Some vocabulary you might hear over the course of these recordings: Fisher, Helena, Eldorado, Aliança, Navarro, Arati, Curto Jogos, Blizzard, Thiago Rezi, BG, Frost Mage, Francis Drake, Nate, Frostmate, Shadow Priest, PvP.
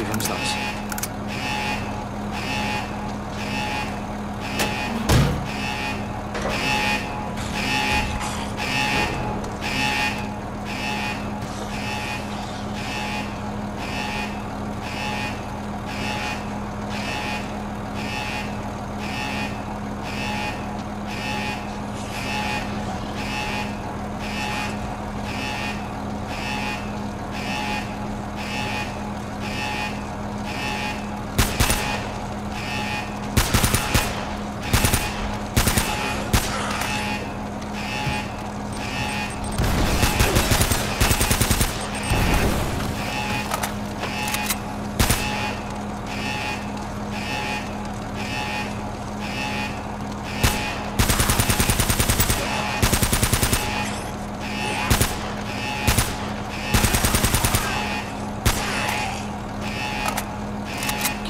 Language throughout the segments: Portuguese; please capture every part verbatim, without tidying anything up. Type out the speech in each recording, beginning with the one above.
give him slice.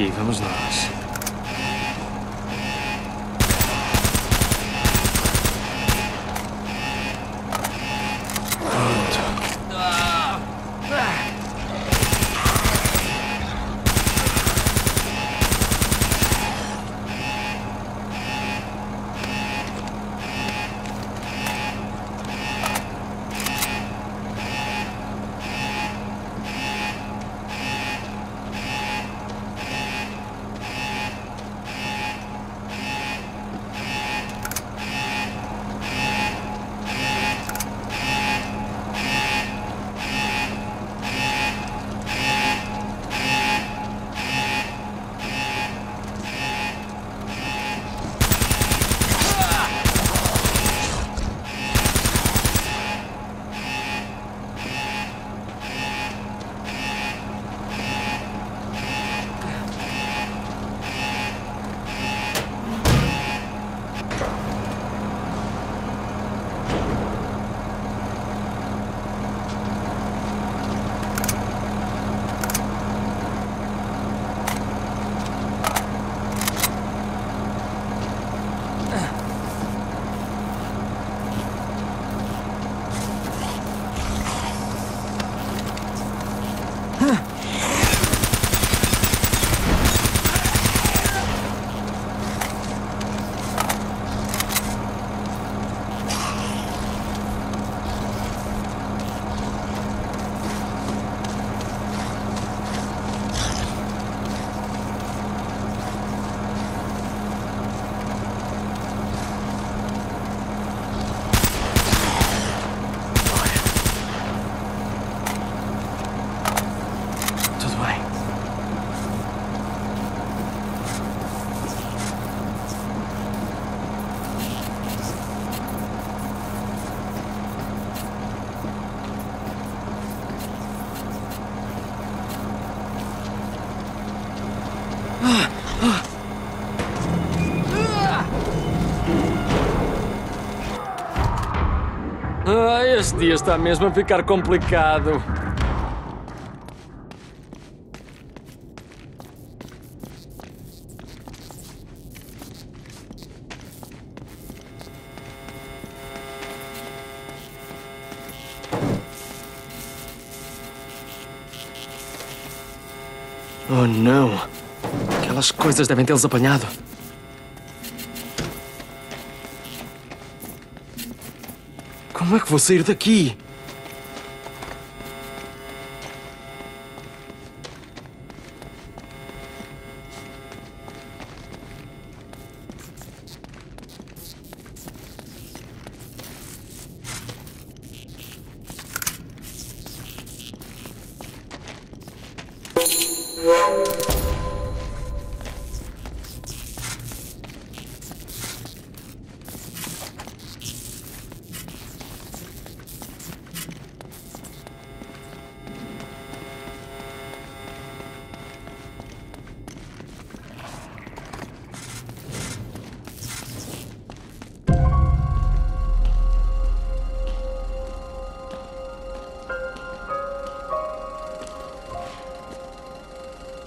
Give him his last. Este dia está mesmo a ficar complicado. Oh, não. Aquelas coisas devem tê-los apanhado. Como é que vou sair daqui?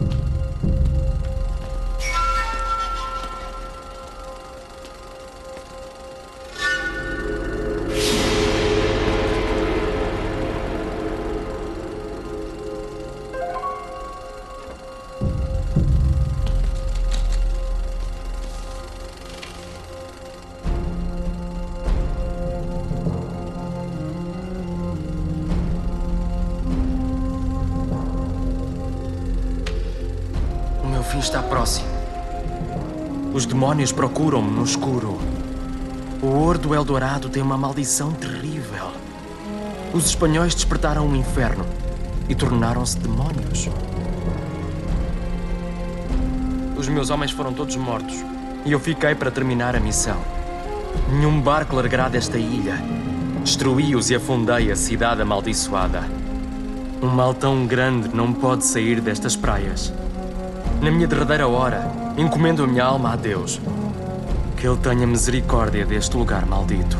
Thank you. fim está próximo. Os demónios procuram-me no escuro. O ouro do Eldorado tem uma maldição terrível. Os espanhóis despertaram o inferno e tornaram-se demónios. Os meus homens foram todos mortos e eu fiquei para terminar a missão. Nenhum barco largará desta ilha. Destruí-os e afundei a cidade amaldiçoada. Um mal tão grande não pode sair destas praias. Na minha derradeira hora, encomendo a minha alma a Deus. Que Ele tenha misericórdia deste lugar maldito.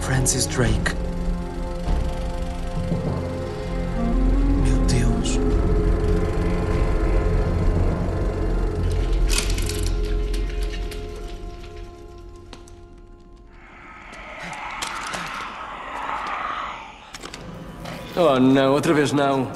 Francis Drake. Meu Deus. Oh, não, outra vez não.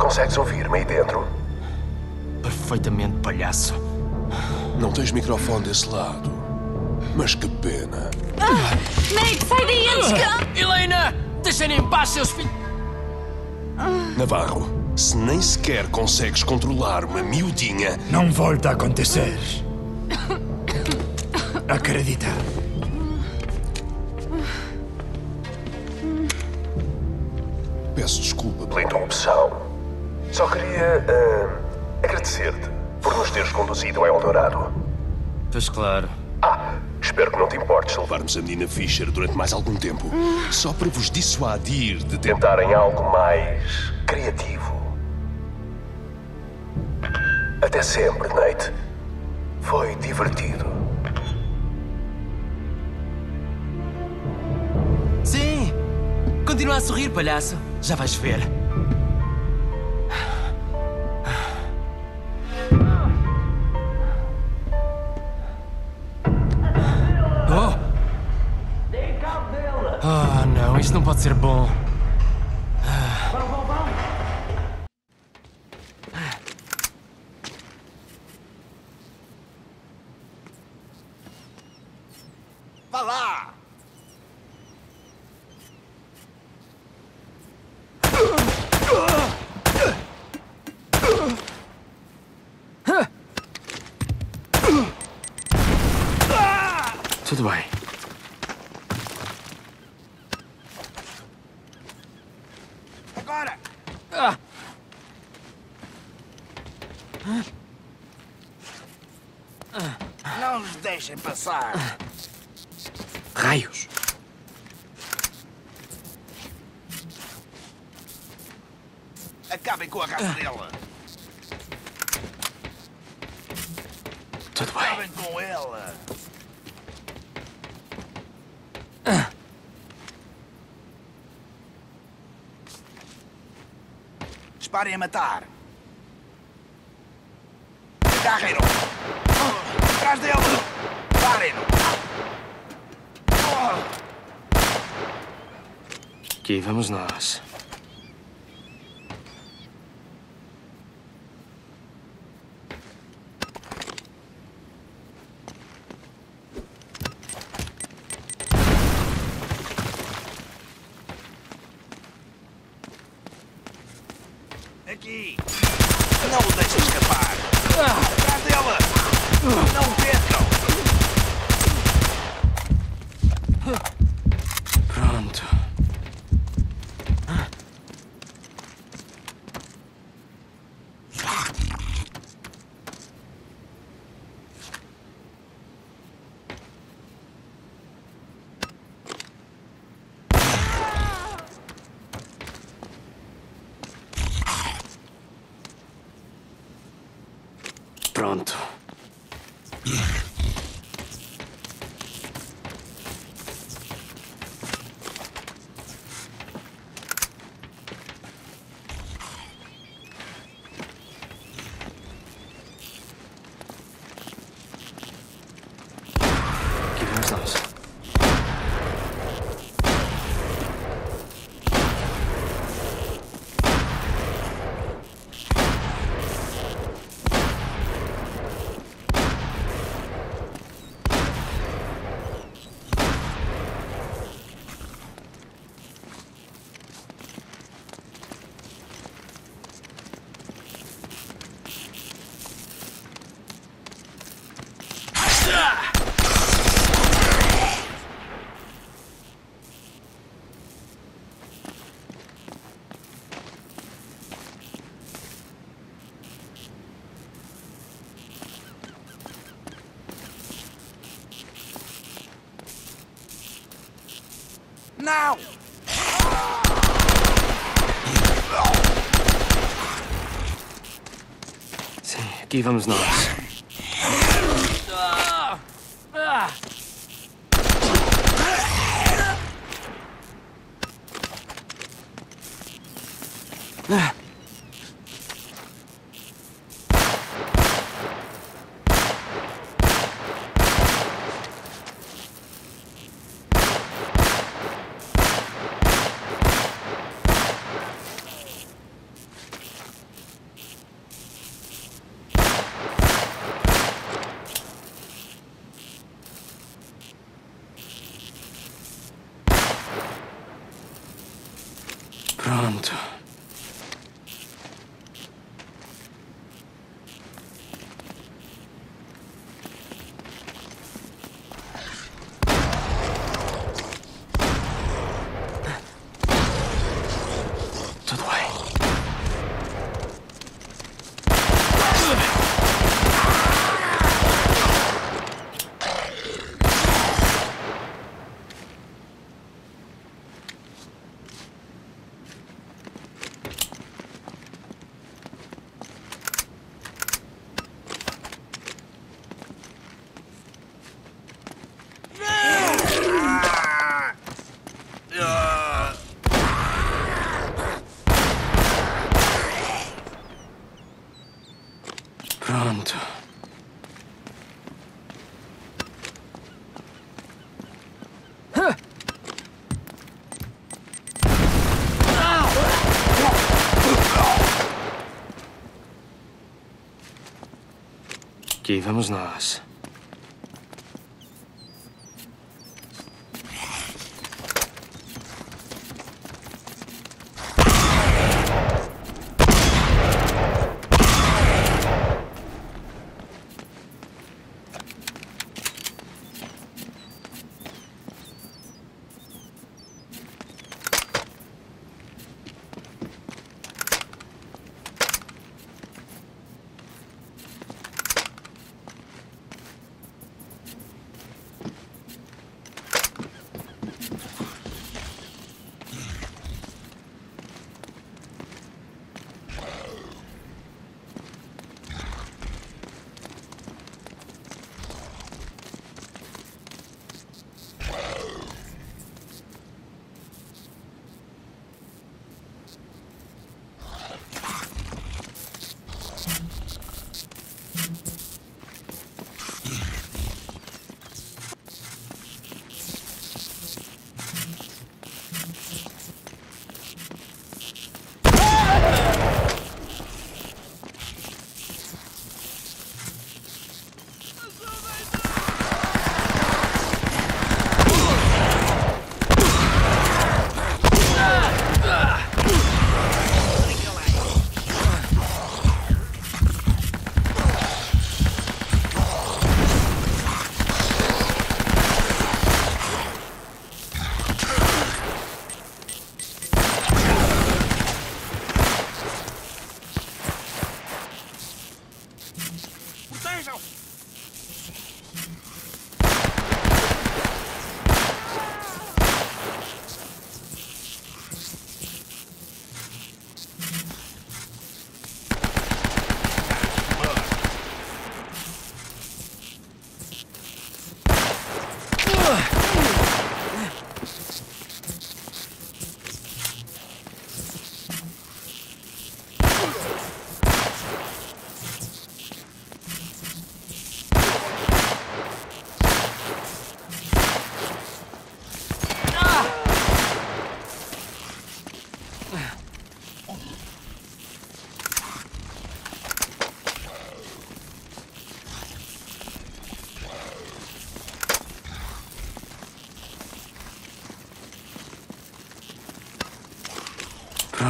Consegues ouvir-me aí dentro? Perfeitamente, palhaço. Não tens microfone desse lado. Mas que pena. Ah, Nate, sai daí antes que... Helena! Deixem em paz, seus filhos... Navarro, se nem sequer consegues controlar uma miudinha... Não volta a acontecer. Acredita. Peço desculpa pela interrupção. Só queria uh, agradecer-te por nos teres conduzido a Eldorado. Pois claro. Ah, espero que não te importes levarmos a menina Fisher durante mais algum tempo. Hum. Só para vos dissuadir de tentarem algo mais criativo. Até sempre, Nate. Foi divertido. Sim! Continua a sorrir, palhaço. Já vais ver. Isso não pode ser bom. Vamos, vamos, vamos. Vá lá. Tudo bem. agora! Ah. Não os deixem passar. Raios! Acabem com a raça dela. Tudo bem. Acabem com ela. Disparem a matar. Agarrem-no. Atrás dele. Parem-no. Aqui vamos nós. Não o deixem escapar! Atrás dela! Não o percam! Pronto. Pronto. Aqui vamos nós. Não! Sim, aqui vamos nós. Ah. Pronto. Tudo bem. Pronto. Aqui vamos nós.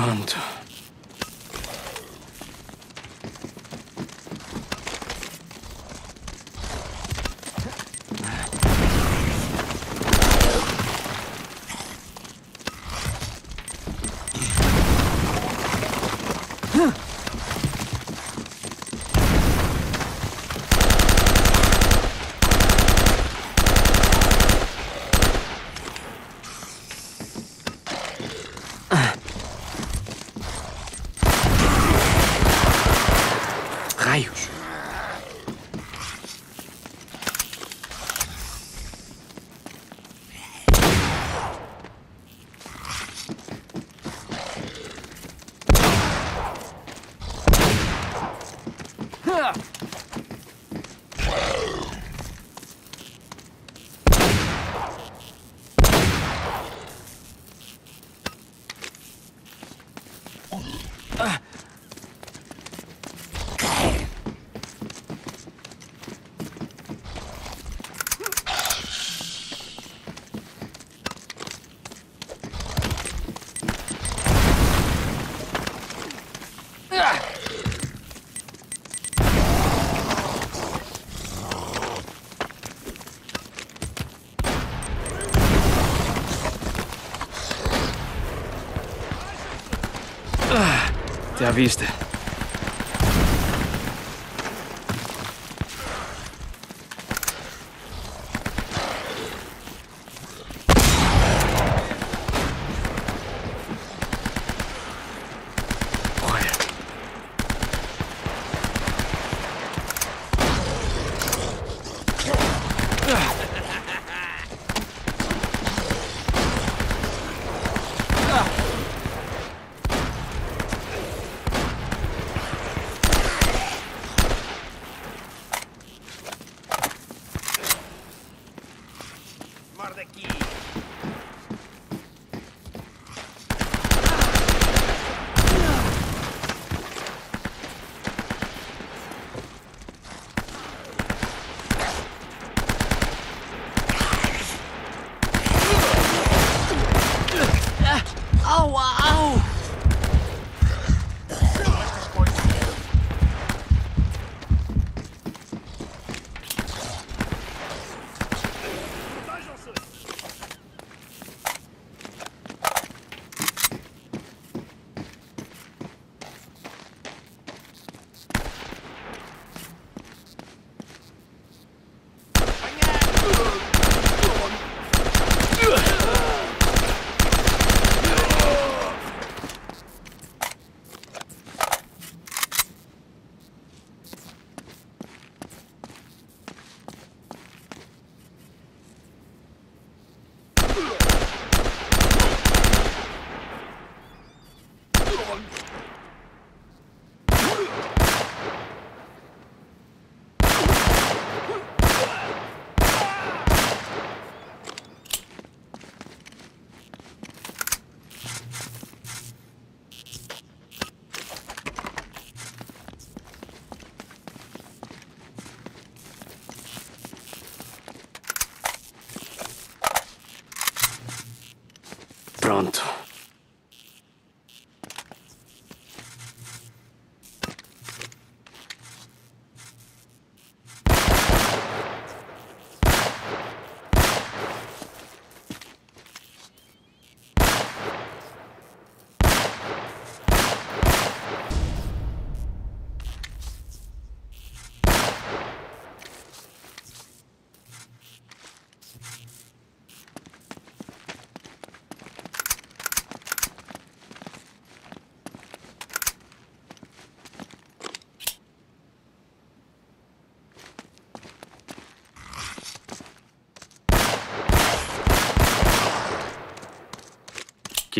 Pronto. Ya viste.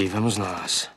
E vamos nós.